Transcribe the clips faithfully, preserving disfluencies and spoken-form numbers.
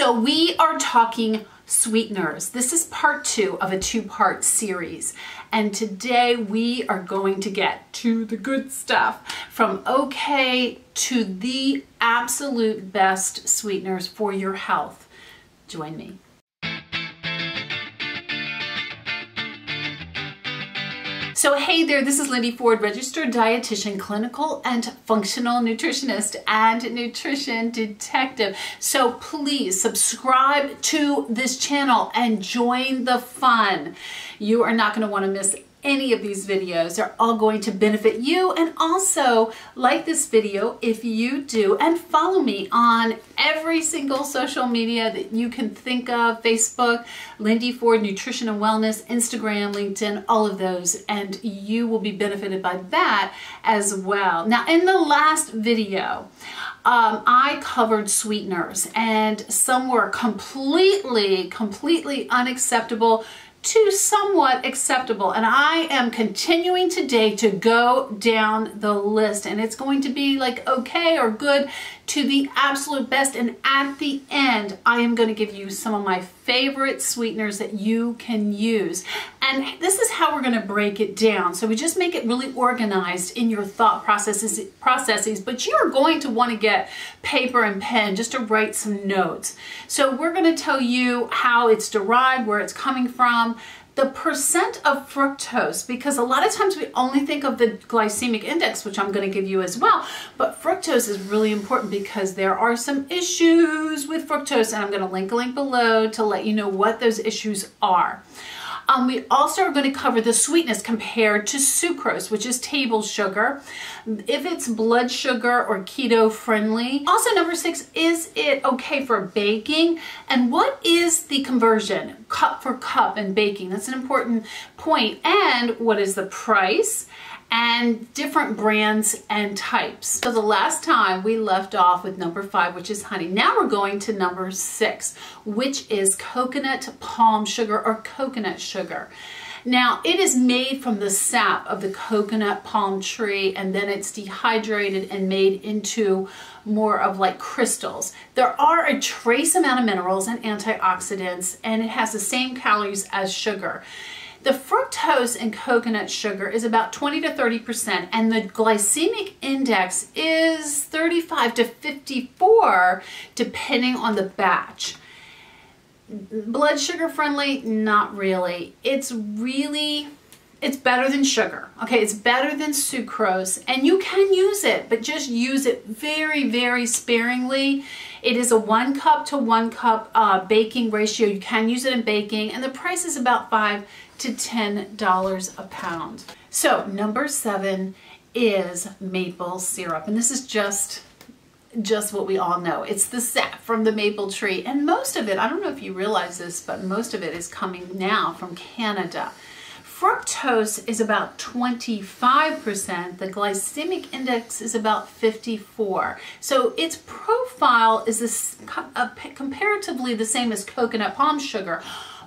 So we are talking sweeteners. This is part two of a two-part series, and today we are going to get to the good stuff, from okay to the absolute best sweeteners for your health. Join me. So hey there, this is Lindy Ford, registered dietitian, clinical and functional nutritionist, and nutrition detective. So please subscribe to this channel and join the fun. You are not going to want to miss any of these videos. They're all going to benefit you. And also like this video if you do, and follow me on every single social media that you can think of: Facebook, Lindy Ford Nutrition and Wellness, Instagram, LinkedIn, all of those, and you will be benefited by that as well. Now, in the last video, Um, I covered sweeteners, and some were completely, completely unacceptable to somewhat acceptable. And I am continuing today to go down the list, and it's going to be like okay or good to the absolute best. And at the end, I am going to give you some of my favorite sweeteners that you can use. And this is how we're going to break it down. So we just make it really organized in your thought processes, processes, but you're going to want to get paper and pen just to write some notes. So we're going to tell you how it's derived, where it's coming from, the percent of fructose, because a lot of times we only think of the glycemic index, which I'm going to give you as well, but fructose is really important because there are some issues with fructose, and I'm going to link a link below to let you know what those issues are. Um, we also are going to cover the sweetness compared to sucrose, which is table sugar, if it's blood sugar or keto friendly. Also, number six, is it okay for baking? And what is the conversion, cup for cup in baking? That's an important point. And what is the price? And different brands and types. So the last time we left off with number five, which is honey. Now we're going to number six, which is coconut palm sugar or coconut sugar. Now, it is made from the sap of the coconut palm tree, and then it's dehydrated and made into more of like crystals. There are a trace amount of minerals and antioxidants, and it has the same calories as sugar. The fructose in coconut sugar is about twenty to thirty percent, and the glycemic index is thirty-five to fifty-four, depending on the batch. Blood sugar friendly? Not really. It's really, it's better than sugar. Okay, it's better than sucrose, and you can use it, but just use it very, very sparingly. It is a one cup to one cup uh, baking ratio. You can use it in baking, and the price is about five to ten dollars a pound. So number seven is maple syrup, and this is just just what we all know. It's the sap from the maple tree, and most of it, I don't know if you realize this, but most of it is coming now from Canada. Fructose is about twenty-five percent. The glycemic index is about fifty-four. So its profile is this, uh, comparatively the same as coconut palm sugar,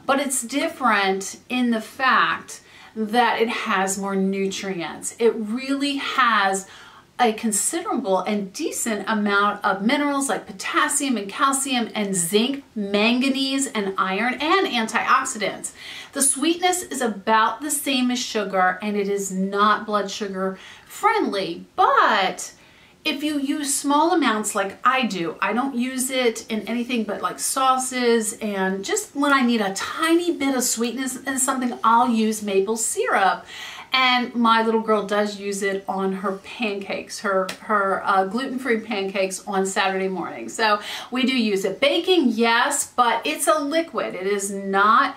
but it's different in the fact that it has more nutrients. It really has a considerable and decent amount of minerals like potassium and calcium and zinc, manganese and iron, and antioxidants. The sweetness is about the same as sugar, and it is not blood sugar friendly, but if you use small amounts like I do, I don't use it in anything but like sauces, and just when I need a tiny bit of sweetness in something, I'll use maple syrup. And my little girl does use it on her pancakes, her, her uh, gluten-free pancakes on Saturday morning. So we do use it. Baking, yes, but it's a liquid. It is not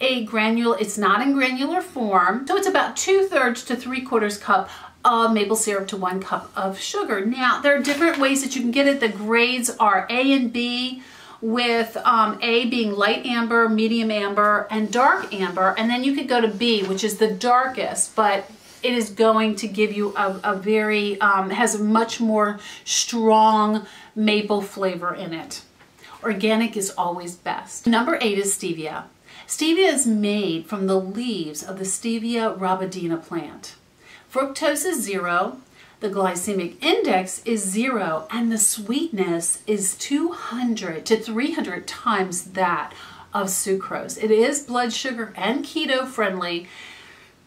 a granule, it's not in granular form. So it's about two-thirds to three-quarters cup of maple syrup to one cup of sugar. Now, there are different ways that you can get it. The grades are A and B, with um, A being light amber, medium amber, and dark amber. And then you could go to B, which is the darkest, but it is going to give you a, a very, um, has a much more strong maple flavor in it. Organic is always best. Number eight is stevia. Stevia is made from the leaves of the stevia rebaudiana plant. Fructose is zero. The glycemic index is zero and the sweetness is two hundred to three hundred times that of sucrose. It is blood sugar and keto friendly,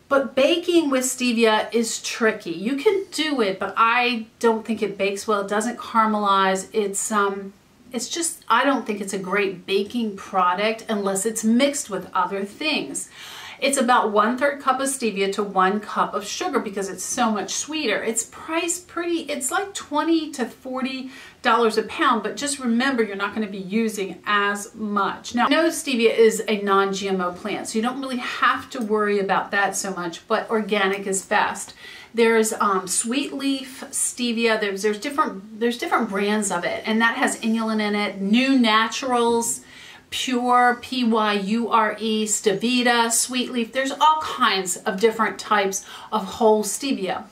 but baking with stevia is tricky. You can do it, but I don't think it bakes well. It doesn't caramelize. It's um, it's just, I don't think it's a great baking product unless it's mixed with other things. It's about one third cup of stevia to one cup of sugar because it's so much sweeter. It's priced pretty, it's like twenty to forty dollars a pound, but just remember you're not going to be using as much. Now, I know stevia is a non G M O plant, so you don't really have to worry about that so much, but organic is best. There's um, sweet leaf stevia, there's, there's, different, there's different brands of it, and that has inulin in it, new naturals, Pure, P Y U R E, Stevita, Sweet Leaf. There's all kinds of different types of whole stevia.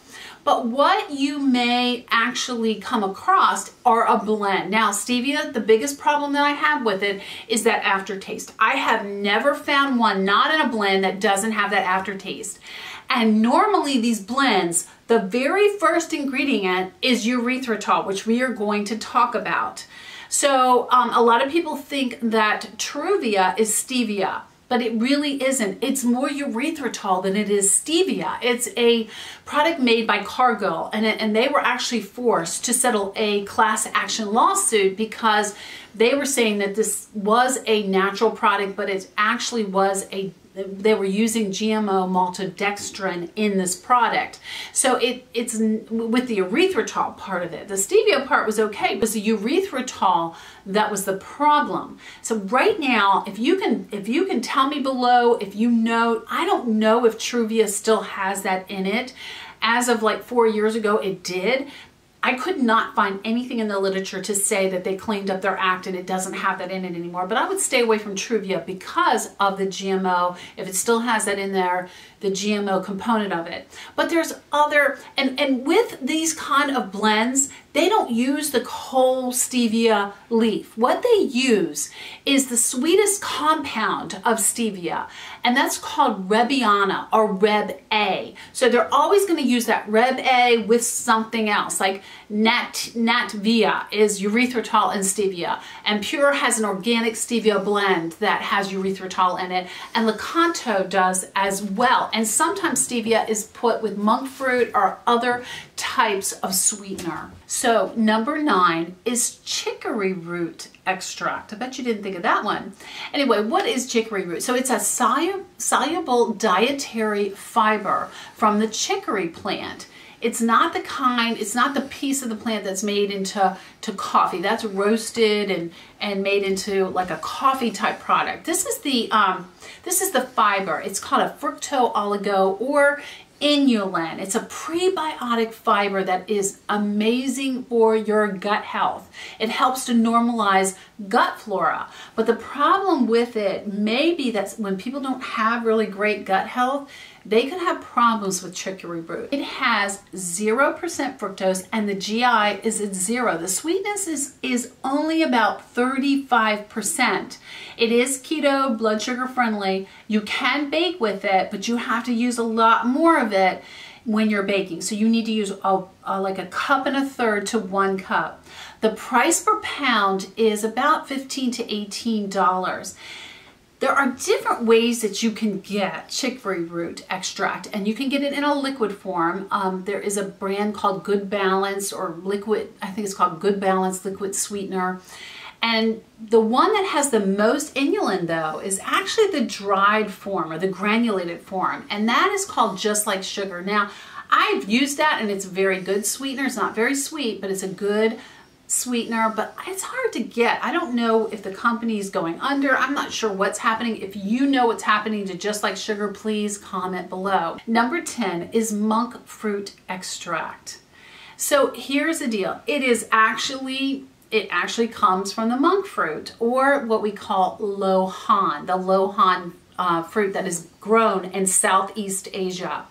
But what you may actually come across are a blend. Now, stevia, the biggest problem that I have with it is that aftertaste. I have never found one not in a blend that doesn't have that aftertaste. And normally these blends, the very first ingredient is erythritol, which we are going to talk about. So um, a lot of people think that Truvia is stevia, but it really isn't. It's more erythritol than it is stevia. It's a product made by Cargill, and, it, and they were actually forced to settle a class action lawsuit because they were saying that this was a natural product, but it actually was a they were using G M O maltodextrin in this product. So it, it's with the erythritol part of it. The stevia part was okay, but it was the erythritol that was the problem. So right now, if you can if you can tell me below, if you know, I don't know if Truvia still has that in it. As of like four years ago, it did. I could not find anything in the literature to say that they cleaned up their act and it doesn't have that in it anymore. But I would stay away from Truvia because of the G M O. If it still has that in there, the G M O component of it. But there's other, and, and with these kind of blends, they don't use the whole stevia leaf. What they use is the sweetest compound of stevia, and that's called Rebiana or Reb-A. So they're always going to use that Reb-A with something else, like Nat, Natvia is erythritol and stevia, and Pure has an organic stevia blend that has erythritol in it, and Lacanto does as well. And sometimes stevia is put with monk fruit or other types of sweetener. So number nine is chicory root extract. I bet you didn't think of that one. Anyway, what is chicory root? So it's a solu- soluble dietary fiber from the chicory plant. It's not the kind, it's not the piece of the plant that's made into to coffee. That's roasted and, and made into like a coffee type product. This is the um, this is the fiber. It's called a fructo oligo or inulin. It's a prebiotic fiber that is amazing for your gut health. It helps to normalize gut flora. But the problem with it may be that when people don't have really great gut health, they could have problems with chicory root. It has zero percent fructose and the G I is at zero. The sweetness is, is only about thirty-five percent. It is keto, blood sugar friendly. You can bake with it, but you have to use a lot more of it when you're baking. So you need to use a, a, like a cup and a third to one cup. The price per pound is about fifteen to eighteen dollars. There are different ways that you can get chicory root extract, and you can get it in a liquid form. Um, there is a brand called Good Balance or liquid, I think it's called Good Balance Liquid Sweetener. And the one that has the most inulin, though, is actually the dried form or the granulated form, and that is called Just Like Sugar. Now, I've used that, and it's a very good sweetener. It's not very sweet, but it's a good sweetener, but it's hard to get. I don't know if the company is going under. I'm not sure what's happening. If you know what's happening to Just Like Sugar, please comment below. Number ten is monk fruit extract. So here's the deal. It is actually, it actually comes from the monk fruit, or what we call Lohan, the Lohan uh, fruit that is grown in Southeast Asia.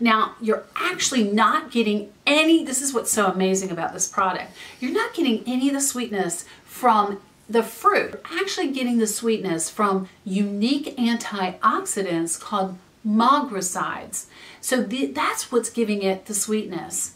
Now, you're actually not getting any, this is what's so amazing about this product, you're not getting any of the sweetness from the fruit. You're actually getting the sweetness from unique antioxidants called mogrosides. So the, that's what's giving it the sweetness.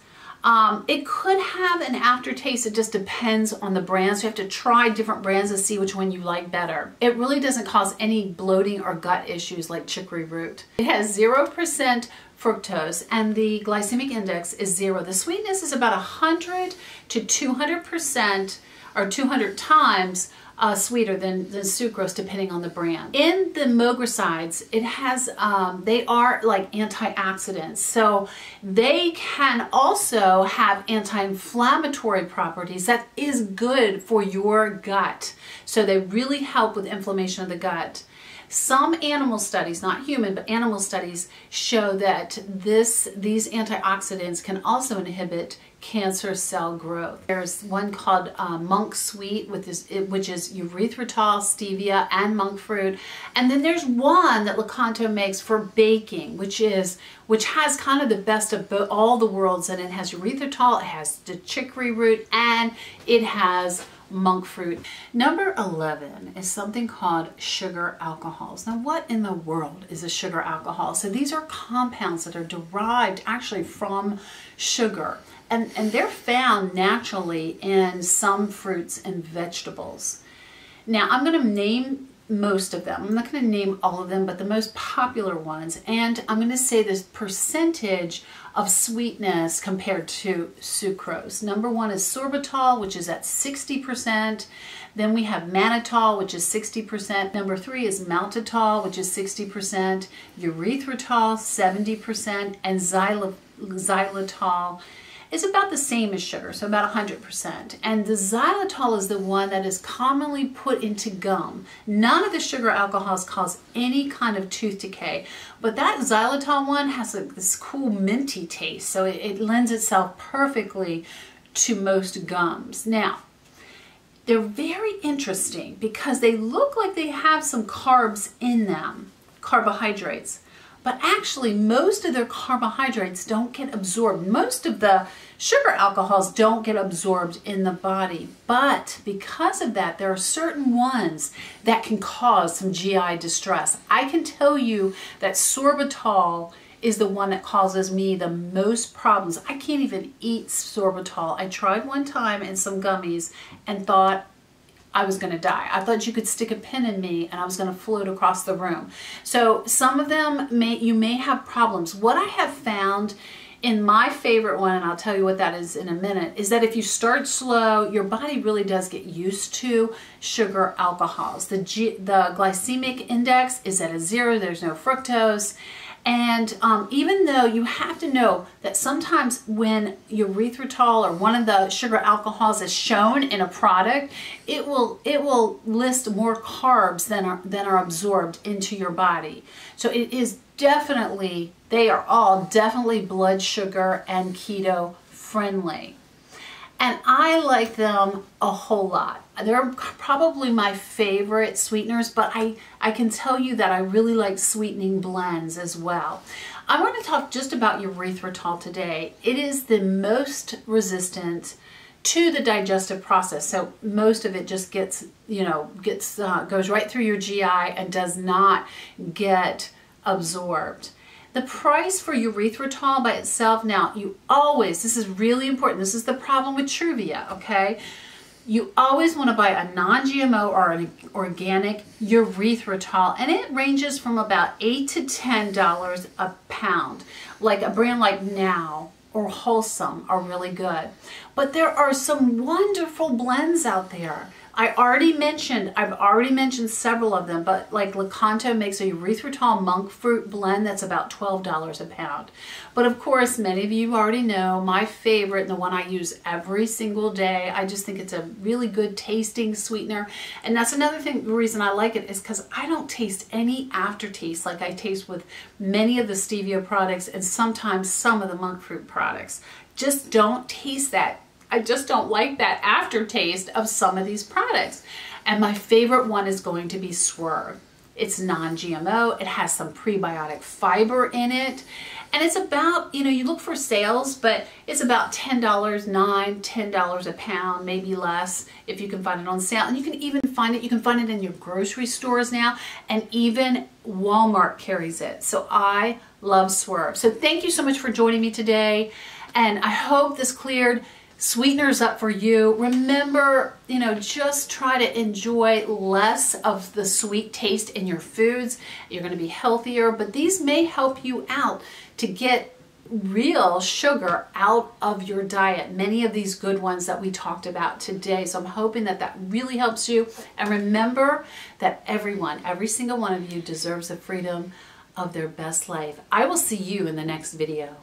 Um, it could have an aftertaste. It just depends on the brand. So you have to try different brands to see which one you like better. It really doesn't cause any bloating or gut issues like chicory root. It has zero percent fructose and the glycemic index is zero. The sweetness is about one hundred to two hundred percent or two hundred times Uh, sweeter than, than sucrose, depending on the brand. In the mogrosides, it has, um, they are like antioxidants. So they can also have anti-inflammatory properties. That is good for your gut. So they really help with inflammation of the gut. Some animal studies, not human, but animal studies show that this, these antioxidants can also inhibit cancer cell growth. There's one called uh, monk sweet, with this, which is erythritol, stevia, and monk fruit. And then there's one that Lacanto makes for baking, which is which has kind of the best of all the worlds. And it has erythritol, it has the chicory root, and it has monk fruit. Number eleven is something called sugar alcohols. Now, what in the world is a sugar alcohol? So these are compounds that are derived actually from sugar. And, and they're found naturally in some fruits and vegetables. Now, I'm going to name most of them. I'm not going to name all of them, but the most popular ones. And I'm going to say this percentage of sweetness compared to sucrose. Number one is sorbitol, which is at sixty percent. Then we have mannitol, which is sixty percent. Number three is maltitol, which is sixty percent. Erythritol, seventy percent. And xylitol, it's about the same as sugar, so about one hundred percent. And the xylitol is the one that is commonly put into gum. None of the sugar alcohols cause any kind of tooth decay, but that xylitol one has a, this cool minty taste, so it, it lends itself perfectly to most gums. Now, they're very interesting because they look like they have some carbs in them, carbohydrates. But actually, most of their carbohydrates don't get absorbed. Most of the sugar alcohols don't get absorbed in the body. But because of that, there are certain ones that can cause some G I distress. I can tell you that sorbitol is the one that causes me the most problems. I can't even eat sorbitol. I tried one time in some gummies and thought I was going to die. I thought you could stick a pin in me and I was going to float across the room. So some of them, may you may have problems. What I have found in my favorite one, and I'll tell you what that is in a minute, is that if you start slow, your body really does get used to sugar alcohols. The, G, the glycemic index is at a zero. There's no fructose. And um, even though you have to know that sometimes when erythritol or one of the sugar alcohols is shown in a product, it will it will list more carbs than are, than are absorbed into your body. So it is definitely, they are all definitely blood sugar and keto friendly. And I like them a whole lot. They're probably my favorite sweeteners, but I, I can tell you that I really like sweetening blends as well. I want to talk just about erythritol today. It is the most resistant to the digestive process. So most of it just gets, you know, gets uh, goes right through your G I and does not get absorbed. The price for erythritol by itself, now you always, this is really important, this is the problem with Truvia, okay? You always want to buy a non-G M O or an organic erythritol, and it ranges from about eight to ten dollars a pound. Like a brand like Now or Wholesome are really good. But there are some wonderful blends out there. I already mentioned, I've already mentioned several of them, but like Lacanto makes a erythritol monk fruit blend that's about twelve dollars a pound. But of course, many of you already know my favorite and the one I use every single day. I just think it's a really good tasting sweetener. And that's another thing, the reason I like it is because I don't taste any aftertaste like I taste with many of the stevia products and sometimes some of the monk fruit products. Just don't taste that. I just don't like that aftertaste of some of these products. And my favorite one is going to be Swerve. It's non-G M O, it has some prebiotic fiber in it, and it's about, you know, you look for sales, but it's about ten dollars, nine, ten dollars a pound, maybe less if you can find it on sale. And you can even find it, you can find it in your grocery stores now, and even Walmart carries it. So I love Swerve. So thank you so much for joining me today. and I hope this cleared sweeteners up for you. Remember, you know, just try to enjoy less of the sweet taste in your foods. You're going to be healthier, but these may help you out to get real sugar out of your diet, many of these good ones that we talked about today. So I'm hoping that that really helps you. And remember that everyone, every single one of you, deserves the freedom of their best life. I will see you in the next video.